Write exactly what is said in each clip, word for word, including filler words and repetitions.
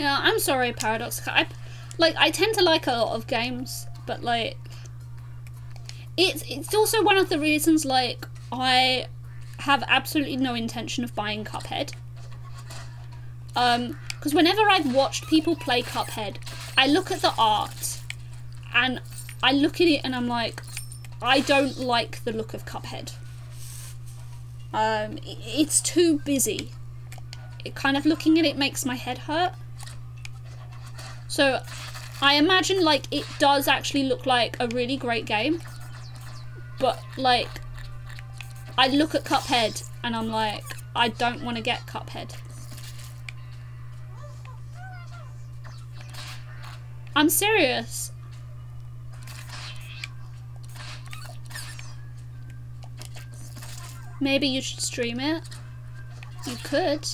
You know, I'm sorry, Paradox. I, like, I tend to like a lot of games, but like, it's it's also one of the reasons like I have absolutely no intention of buying Cuphead. Um, because whenever I've watched people play Cuphead, I look at the art, and I look at it and I'm like, I don't like the look of Cuphead. Um, it's too busy. It kind of looking at it makes my head hurt. So I imagine like it does actually look like a really great game, but like I look at Cuphead and I'm like, I don't want to get Cuphead. I'm serious. Maybe you should stream it. You could.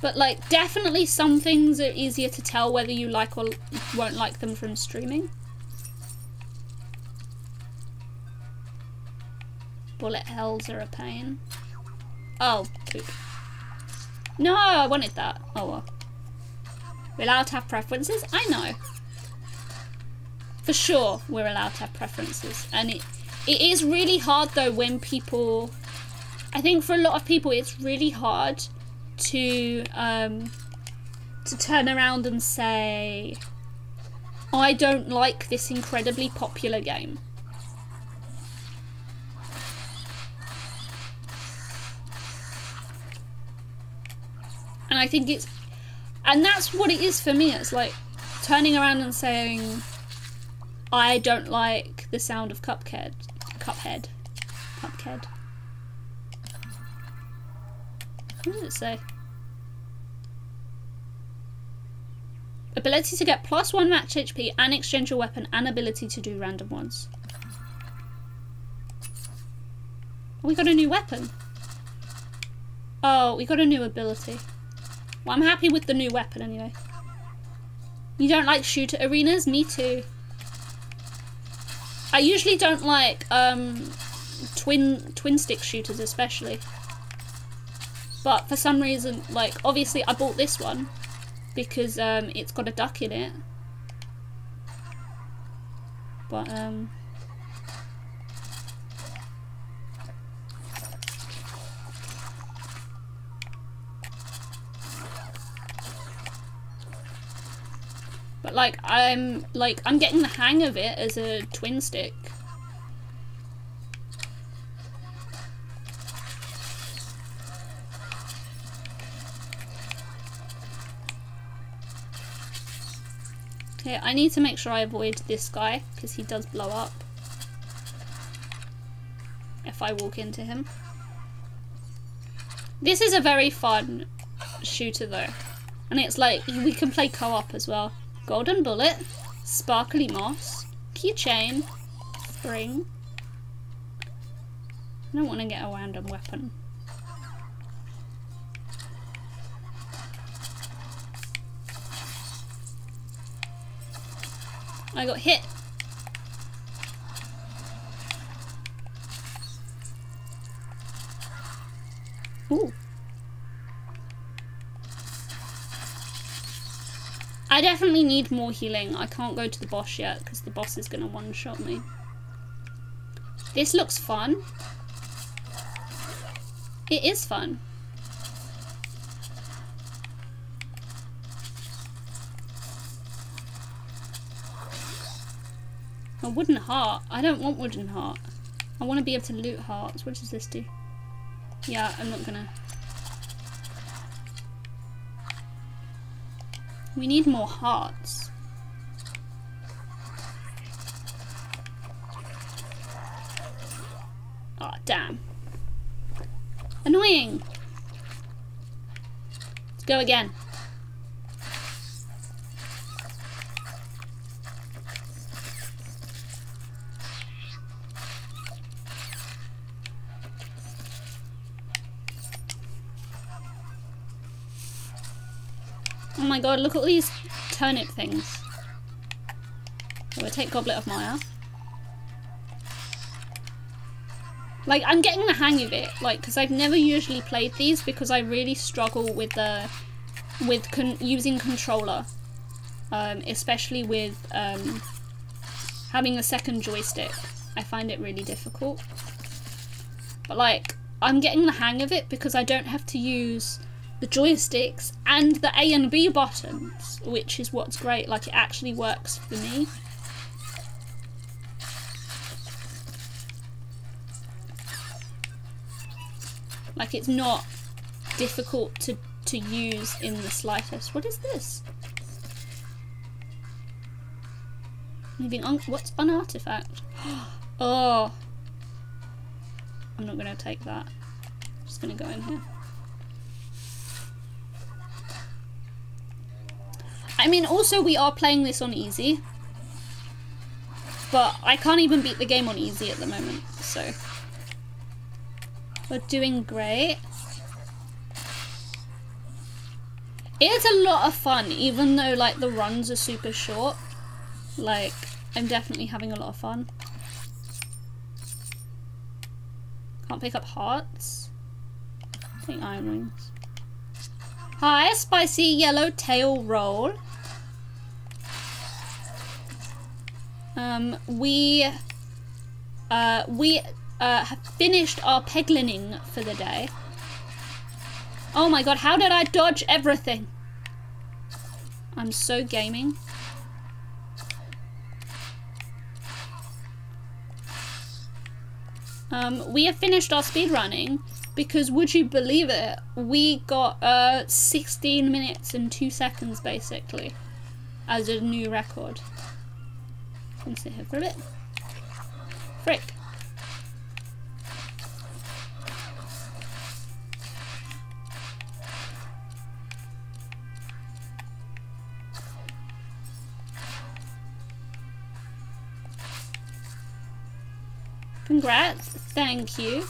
But like, definitely some things are easier to tell whether you like or won't like them from streaming. Bullet hells are a pain. Oh, poop. No, I wanted that. Oh well. We're allowed to have preferences? I know. For sure, we're allowed to have preferences. And it, it is really hard though when people... I think for a lot of people it's really hard to um, to turn around and say, I don't like this incredibly popular game. And I think it's, and that's what it is for me. It's like turning around and saying, I don't like the sound of Cuphead. Cuphead. Cuphead. What does it say? Ability to get plus one max H P and exchange your weapon and ability to do random ones. We got a new weapon. Oh, we got a new ability. Well, I'm happy with the new weapon anyway. You don't like shooter arenas? Me too. I usually don't like um, twin twin stick shooters especially. But for some reason, like, obviously I bought this one because um, it's got a duck in it. But um But like I'm like I'm getting the hang of it as a twin stick. Okay, I need to make sure I avoid this guy because he does blow up if I walk into him. This is a very fun shooter though, and it's like we can play co-op as well. Golden bullet, sparkly moss, keychain, spring. I don't want to get a random weapon. I got hit. Ooh. I definitely need more healing. I can't go to the boss yet because the boss is going to one-shot me. This looks fun. It is fun. A wooden heart. I don't want wooden heart. I want to be able to loot hearts. What does this do? Yeah, I'm not going to... We need more hearts. Ah, oh, damn. Annoying. Let's go again. Oh my god, look at all these turnip things. We'll take Goblet of Mire. Like, I'm getting the hang of it, like, because I've never usually played these because I really struggle with the, with con using controller, um, especially with um, having a second joystick. I find it really difficult. But like, I'm getting the hang of it because I don't have to use the joysticks and the A and B buttons, which is what's great. Like, it actually works for me. Like, it's not difficult to, to use in the slightest. What is this? Moving on. What's an artifact? Oh. I'm not going to take that. I'm just going to go in here. I mean, also, we are playing this on easy. But I can't even beat the game on easy at the moment, so... We're doing great. It is a lot of fun, even though like the runs are super short. Like, I'm definitely having a lot of fun. Can't pick up hearts. I think iron rings. Hi, spicy yellow tail roll. Um, we, uh, we. Uh, have finished our peglining for the day. Oh my god, how did I dodge everything? I'm so gaming. Um, we have finished our speedrunning because, would you believe it, we got uh, sixteen minutes and two seconds basically as a new record. I'm gonna sit here for a bit. Frick. Congrats, thank you.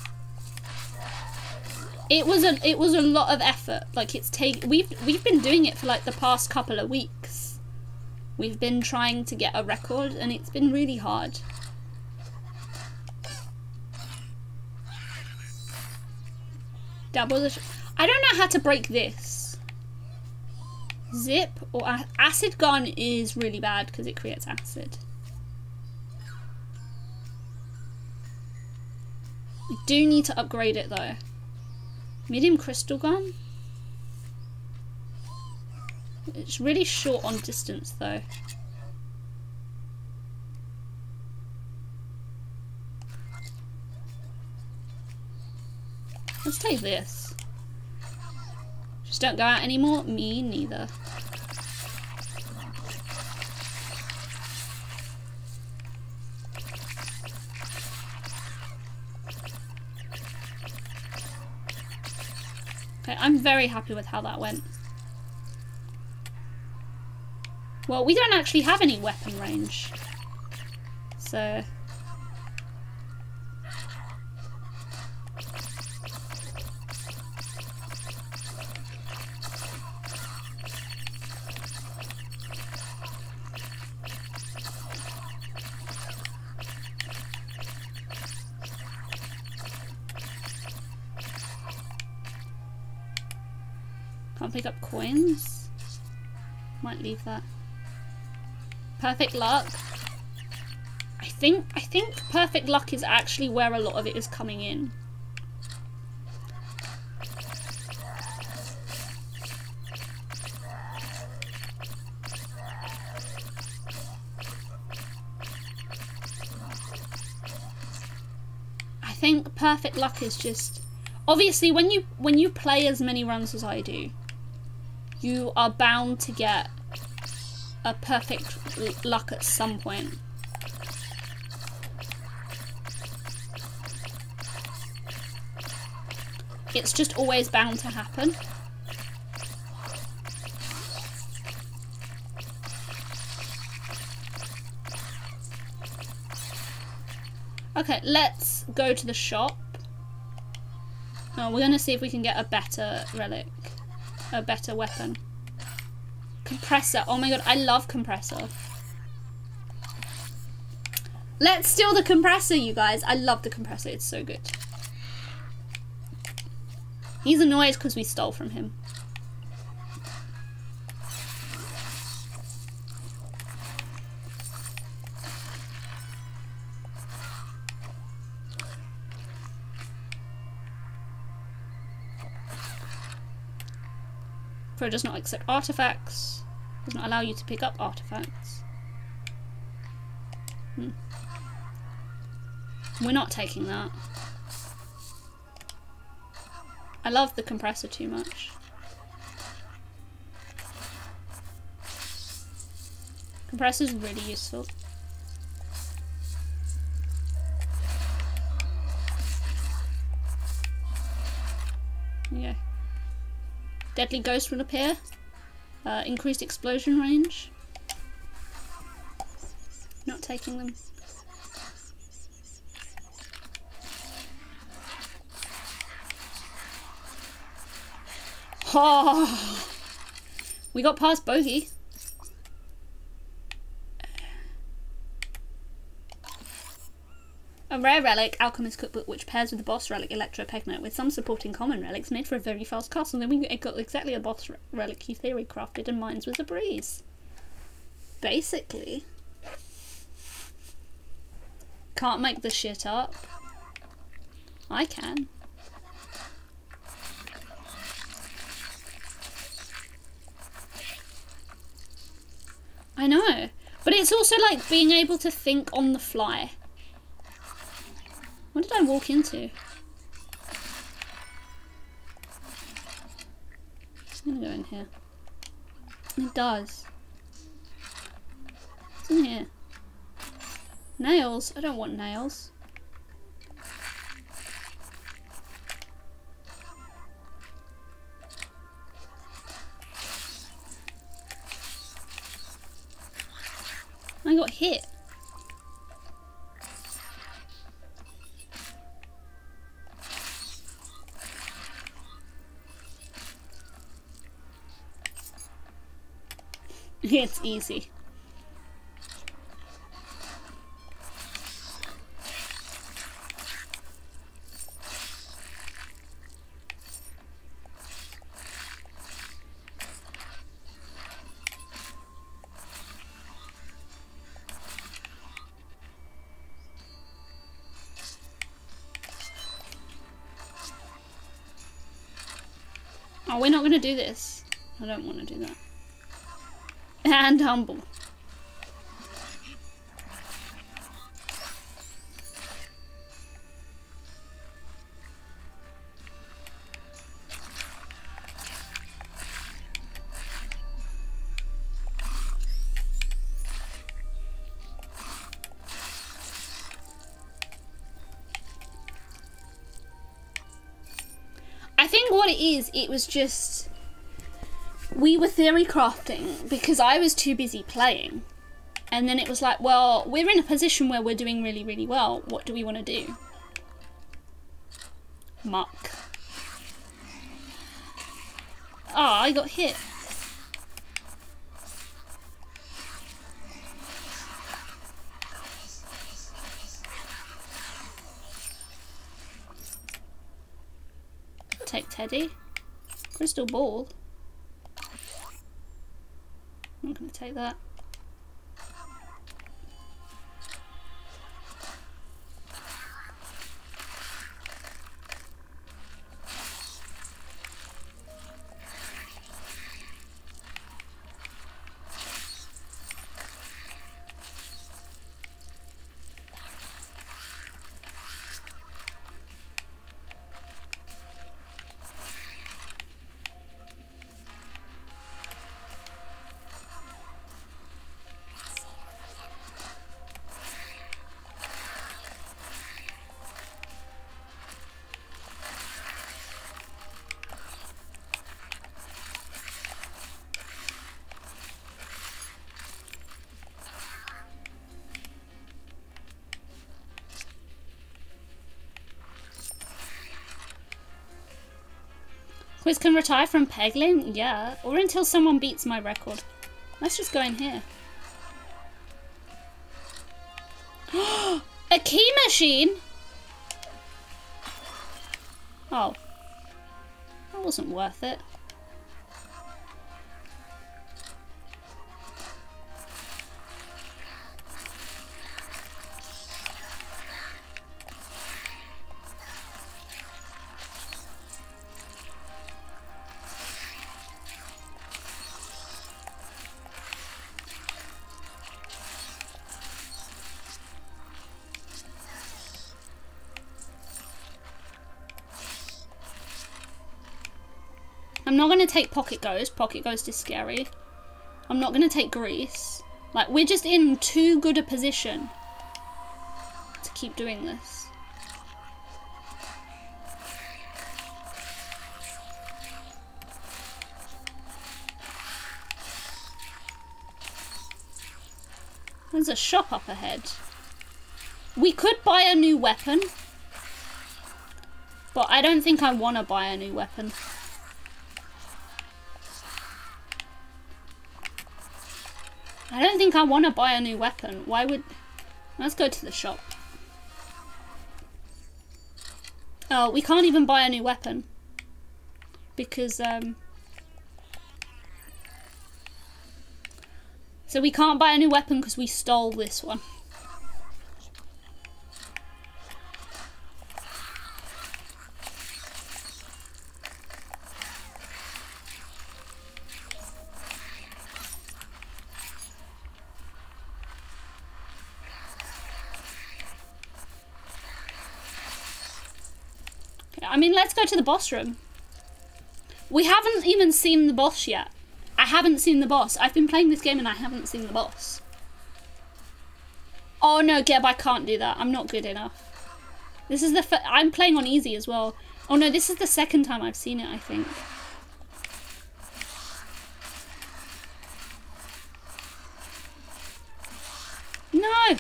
It was a it was a lot of effort. Like, it's take we've we've been doing it for like the past couple of weeks. We've been trying to get a record and it's been really hard. Double the sh I don't know how to break this. Zip or acid gun is really bad because it creates acid. I do need to upgrade it though. Medium crystal gun? It's really short on distance though. Let's take this. Just don't go out anymore? Me neither. I'm very happy with how that went. Well, we don't actually have any weapon range. So... Pick up coins. Might leave that. Perfect luck. I think I think perfect luck is actually where a lot of it is coming in. I think perfect luck is just obviously when you when you play as many runs as I do, you are bound to get a perfect luck at some point. It's just always bound to happen. Okay, let's go to the shop. Oh, we're gonna see if we can get a better relic. A better weapon. Compressor. Oh my god, I love compressor. Let's steal the compressor, you guys. I love the compressor. It's so good. He's annoyed because we stole from him. Pro does not accept artifacts. Does not allow you to pick up artifacts. Hmm. We're not taking that. I love the compressor too much. Compressor's really useful. Yeah. Deadly ghost will appear. Uh, increased explosion range. Not taking them. Oh, we got past Bogey. A rare relic, Alchemist Cookbook, which pairs with the boss relic, Electropegna, with some supporting common relics, made for a very fast castle. Then we got exactly a boss relic you theory crafted, and mines was a breeze. Basically. Can't make this shit up. I can. I know. But it's also like being able to think on the fly. What did I walk into? I'm gonna go in here. It does. What's in here? Nails? I don't want nails. I got hit. It's easy. Oh, we're not going to do this. I don't want to do that. And humble. I think what it is, it was just... we were theory crafting because I was too busy playing, and then it was like, well, we're in a position where we're doing really, really well. What do we want to do? Muck. Oh, I got hit. Take Teddy. Crystal ball. I'm gonna take that. Quiz can retire from Peglin? Yeah, or until someone beats my record. Let's just go in here. A key machine? Oh. That wasn't worth it. I'm not going to take Pocket Ghost. Pocket Ghost is scary. I'm not going to take Grease. Like, we're just in too good a position to keep doing this. There's a shop up ahead. We could buy a new weapon, but I don't think I want to buy a new weapon. I don't think I want to buy a new weapon. Why would... Let's go to the shop. Oh, we can't even buy a new weapon. Because, um... so we can't buy a new weapon because we stole this one. I mean, let's go to the boss room. We haven't even seen the boss yet. I haven't seen the boss. I've been playing this game and I haven't seen the boss. Oh no, Geb, I can't do that. I'm not good enough. This is the f- I'm playing on easy as well. Oh no, this is the second time I've seen it, I think. No!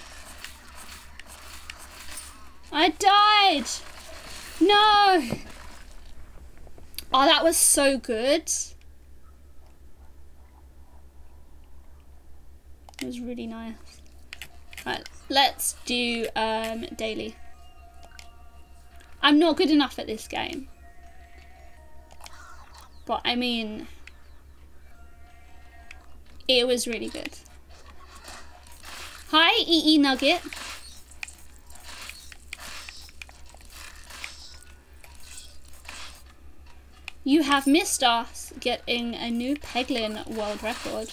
I died! No! Oh, that was so good. It was really nice. Right, let's do um, daily. I'm not good enough at this game. But I mean, it was really good. Hi, E E Nugget. You have missed us getting a new Peglin world record.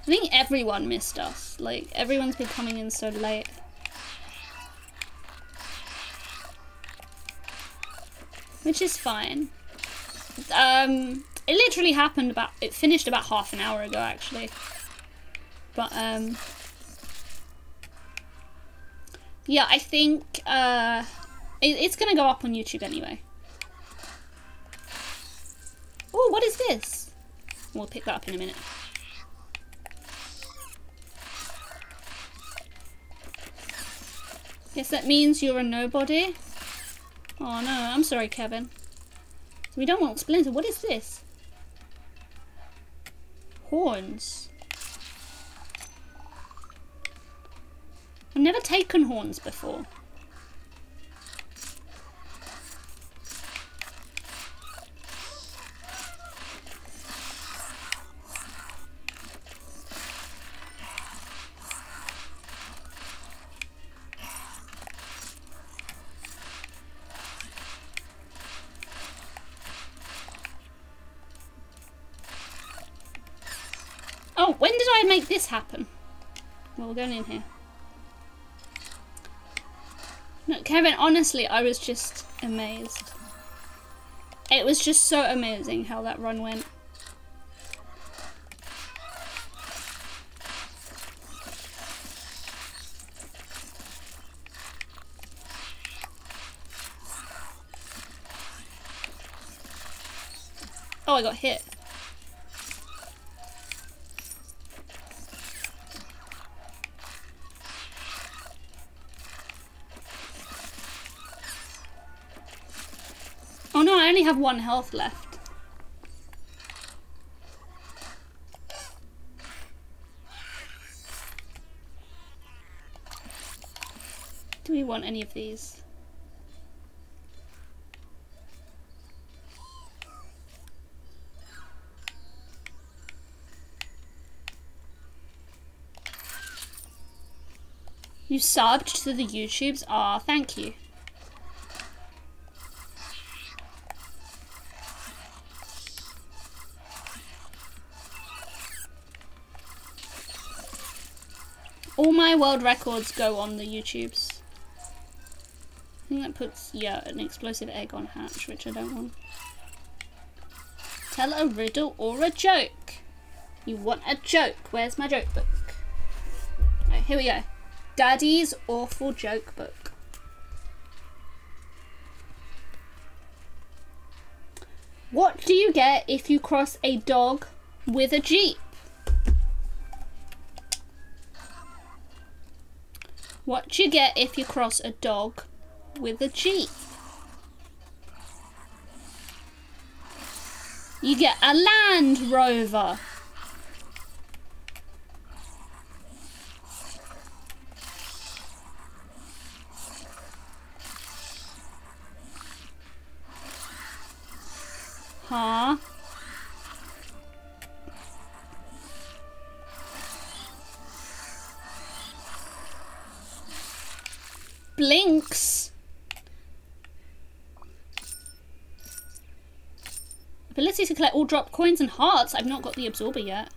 I think everyone missed us. Like, everyone's been coming in so late. Which is fine. Um, it literally happened about, it finished about half an hour ago actually. But um, yeah, I think uh, it, it's going to go up on YouTube anyway. Oh, what is this? We'll pick that up in a minute. Guess that means you're a nobody. Oh no, I'm sorry, Kevin. We don't want Splinter. What is this? Horns. I've never taken horns before. Oh, when did I make this happen? Well, we're going in here. No, Kevin, honestly, I was just amazed. It was just so amazing how that run went. Oh, I got hit. I only have one health left. Do we want any of these? You subbed to the YouTubes? Aw, thank you. All my world records go on the YouTubes. I think that puts, yeah, an explosive egg on hatch, which I don't want. Tell a riddle or a joke. You want a joke. Where's my joke book? Right, here we go. Daddy's Awful Joke Book. What do you get if you cross a dog with a jeep? What do you get if you cross a dog with a jeep? You get a Land Rover. Huh? Blinks. Ability to collect all drop coins and hearts. I've not got the absorber yet.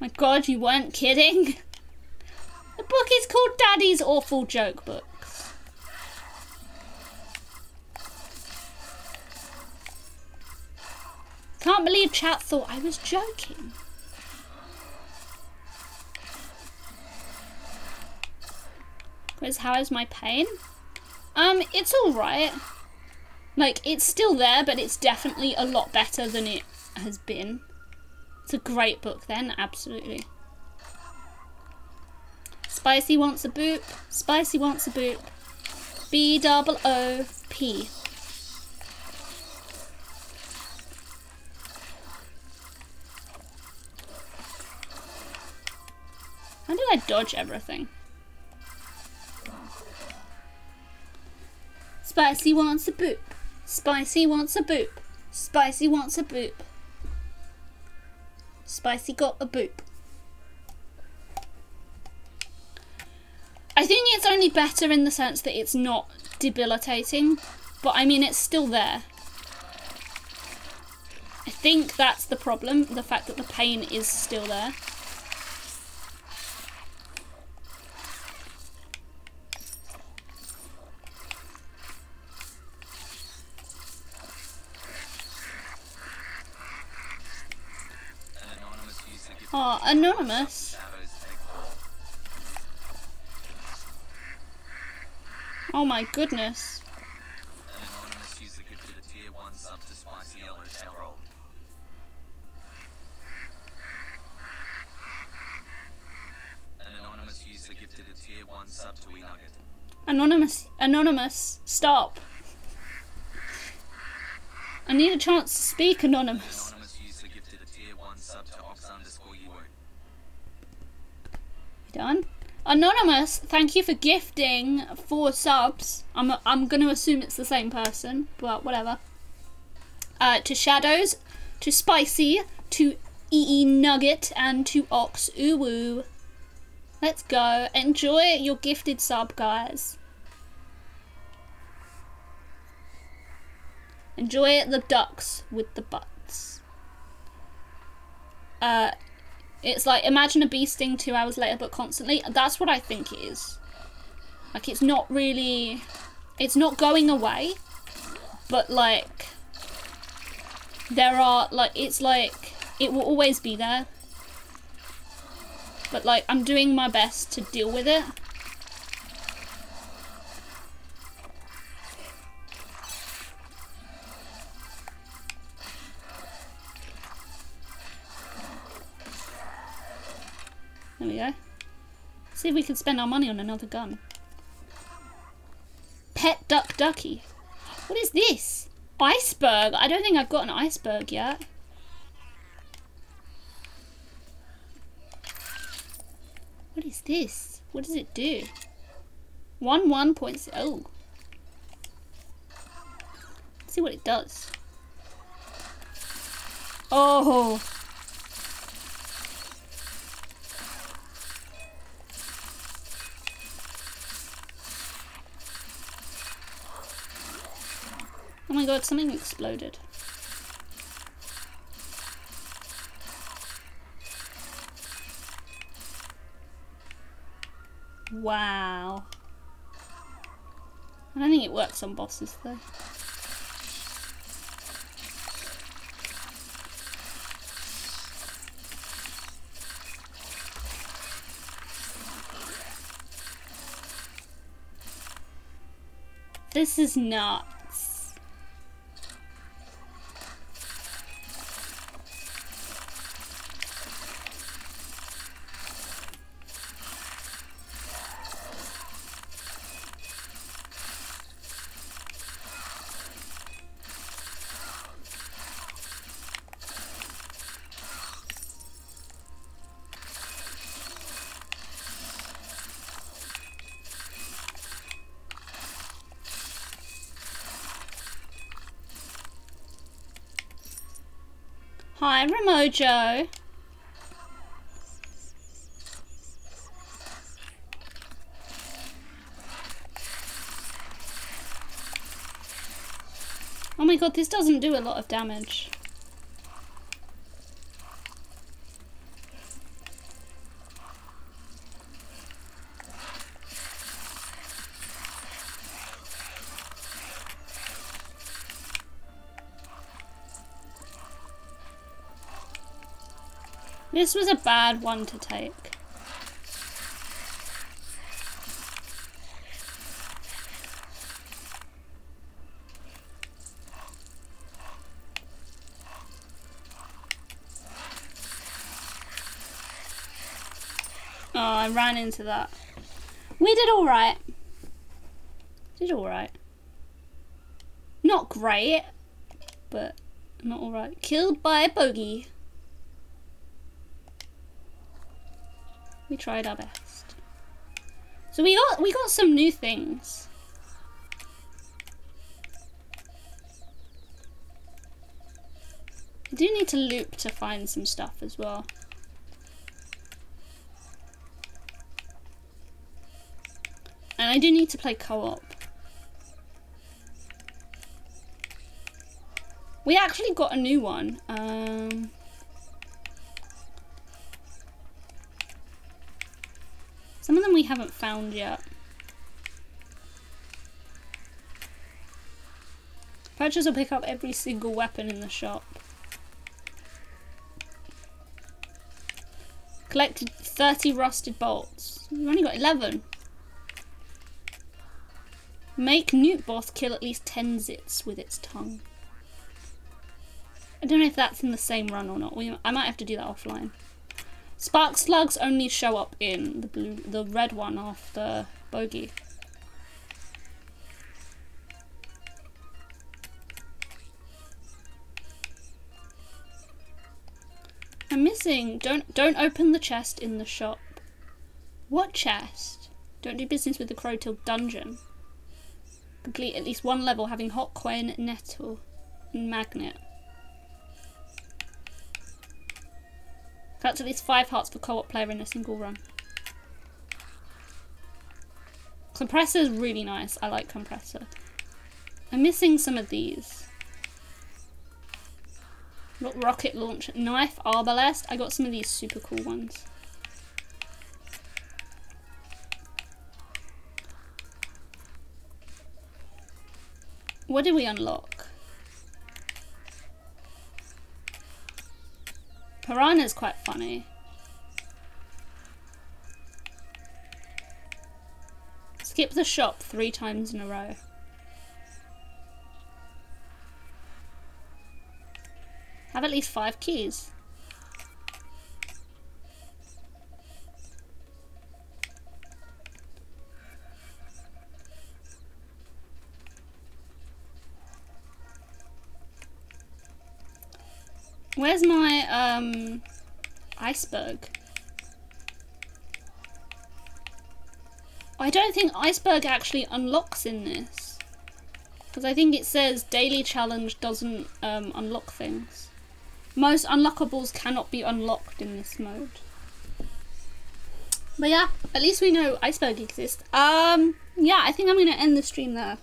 My god, you weren't kidding. The book is called Daddy's Awful Joke Book. Can't believe chat thought I was joking. Whereas, how is my pain? Um, it's alright. Like, it's still there, but it's definitely a lot better than it has been. It's a great book then, absolutely. Spicy wants a boop. Spicy wants a boop. B O O P. How did I dodge everything? Spicy wants a boop. Spicy wants a boop. Spicy wants a boop. Spicy got a boop. I think it's only better in the sense that it's not debilitating, but I mean it's still there. I think that's the problem, the fact that the pain is still there. Oh, anonymous. Oh my goodness. Anonymous user could do the tier one sub to spicy yellow tail roll. Anonymous user gifted a tier one sub to e-nugget. Anonymous, anonymous, stop. I need a chance to speak, anonymous. Anonymous user gifted a tier one sub to ox underscore you. Done. Anonymous, thank you for gifting four subs. I'm I'm gonna assume it's the same person, but whatever. Uh, to Shadows, to Spicy, to E E Nugget, and to Ox Uwu. Let's go. Enjoy your gifted sub, guys. Enjoy the ducks with the butts. Uh, it's like, imagine a bee sting two hours later, but constantly. That's what I think it is. Like, it's not really, it's not going away, but like, there are, like, it's like, it will always be there. But like, I'm doing my best to deal with it. There we go. See if we can spend our money on another gun. Pet duck ducky. What is this? Iceberg? I don't think I've got an iceberg yet. What is this? What does it do? One one points. Oh. Let's see what it does. Oh. Oh my god, something exploded. Wow. I don't think it works on bosses though. This is nuts. Hi, Remojo. Oh my god, this doesn't do a lot of damage. This was a bad one to take. Oh, I ran into that. We did all right. Did all right. Not great, but not all right. Killed by a bogey. We tried our best. So we got we got some new things. I do need to loop to find some stuff as well. And I do need to play co-op. We actually got a new one. Um Some of them we haven't found yet. Purchase or pick up every single weapon in the shop. Collect thirty rusted bolts. We've only got eleven. Make Newt Boss kill at least ten zits with its tongue. I don't know if that's in the same run or not. We, I might have to do that offline. Spark slugs only show up in the blue, the red one after bogey. I'm missing. Don't don't open the chest in the shop. What chest? Don't do business with the Crowtill dungeon. Complete at least one level having hot coin, nettle, and magnet. That's at least five hearts for co-op player in a single run. Compressor's really nice. I like compressor. I'm missing some of these. Look, rocket launch, knife, arbalest. I got some of these super cool ones. What did we unlock? Piranha's quite funny. Skip the shop three times in a row. Have at least five keys. Where's my, um, iceberg? I don't think Iceberg actually unlocks in this, because I think it says daily challenge doesn't um, unlock things. Most unlockables cannot be unlocked in this mode. But yeah, at least we know Iceberg exists. Um, yeah, I think I'm going to end the stream there.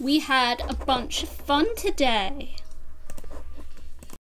We had a bunch of fun today.